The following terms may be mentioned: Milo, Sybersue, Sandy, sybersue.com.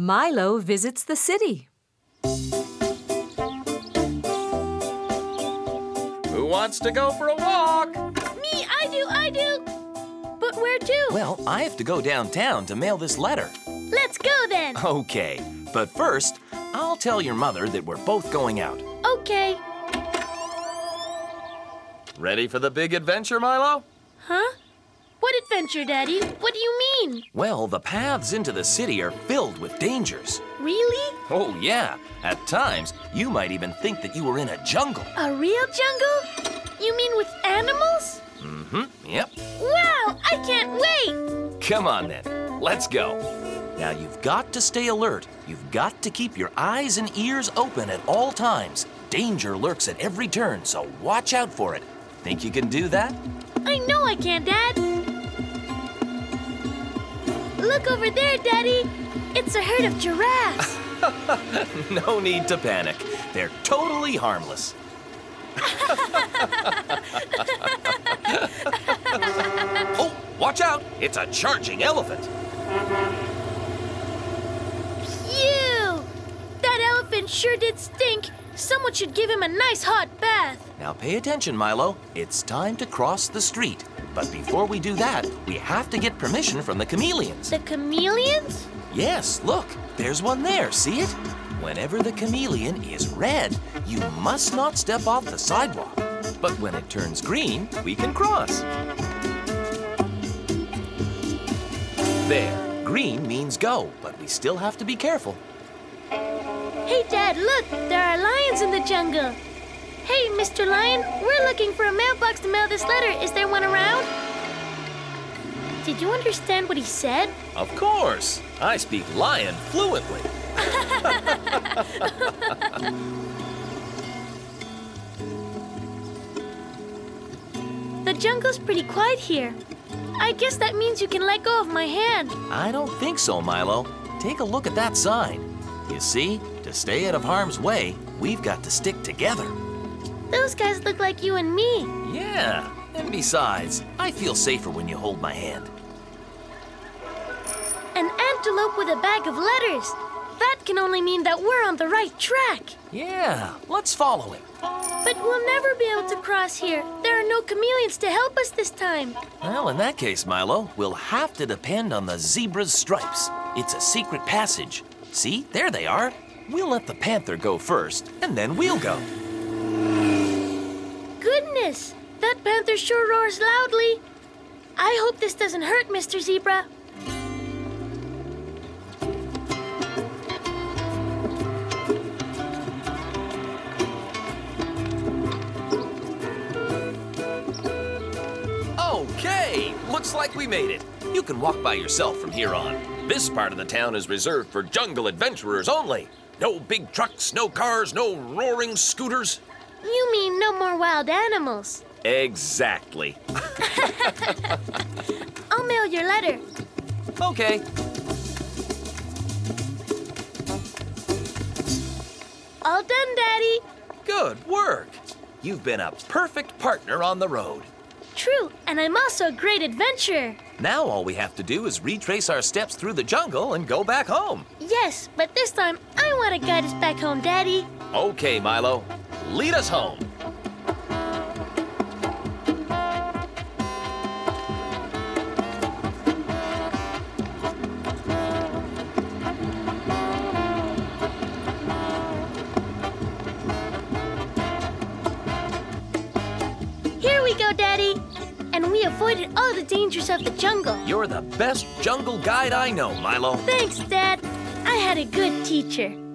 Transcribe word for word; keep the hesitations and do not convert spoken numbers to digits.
Milo visits the city. Who wants to go for a walk? Me, I do, I do. But where to? Well, I have to go downtown to mail this letter. Let's go then. Okay, but first, I'll tell your mother that we're both going out. Okay. Ready for the big adventure, Milo? Huh? What adventure, Daddy? What do you mean? Well, the paths into the city are filled with dangers. Really? Oh, yeah. At times, you might even think that you were in a jungle. A real jungle? You mean with animals? Mm-hmm, yep. Wow, I can't wait! Come on, then. Let's go. Now, you've got to stay alert. You've got to keep your eyes and ears open at all times. Danger lurks at every turn, so watch out for it. Think you can do that? I know I can, Dad. Look over there, Daddy. It's a herd of giraffes. No need to panic. They're totally harmless. Oh, watch out. It's a charging elephant. Phew! That elephant sure did stink. Someone should give him a nice hot bath. Now pay attention, Milo. It's time to cross the street. But before we do that, we have to get permission from the chameleons. The chameleons? Yes, look. There's one there, see it? Whenever the chameleon is red, you must not step off the sidewalk. But when it turns green, we can cross. There. Green means go, but we still have to be careful. Hey, Dad, look, there are lions in the jungle. Hey, Mister Lion, we're looking for a mailbox to mail this letter. Is there one around? Did you understand what he said? Of course. I speak lion fluently. The jungle's pretty quiet here. I guess that means you can let go of my hand. I don't think so, Milo. Take a look at that sign. You see, to stay out of harm's way, we've got to stick together. Those guys look like you and me. Yeah, and besides, I feel safer when you hold my hand. An antelope with a bag of letters. That can only mean that we're on the right track. Yeah, let's follow it. But we'll never be able to cross here. There are no chameleons to help us this time. Well, in that case, Milo, we'll have to depend on the zebra's stripes. It's a secret passage. See, there they are. We'll let the panther go first, and then we'll go. Goodness, that panther sure roars loudly. I hope this doesn't hurt, Mister Zebra. Okay, looks like we made it. You can walk by yourself from here on. This part of the town is reserved for jungle adventurers only. No big trucks, no cars, no roaring scooters. You mean no more wild animals. Exactly. I'll mail your letter. Okay. All done, Daddy. Good work. You've been a perfect partner on the road. True, and I'm also a great adventurer. Now all we have to do is retrace our steps through the jungle and go back home. Yes, but this time I want to guide us back home, Daddy. Okay, Milo. Lead us home. Here we go, Daddy. And we avoided all the dangers of the jungle. You're the best jungle guide I know, Milo. Thanks, Dad. I had a good teacher.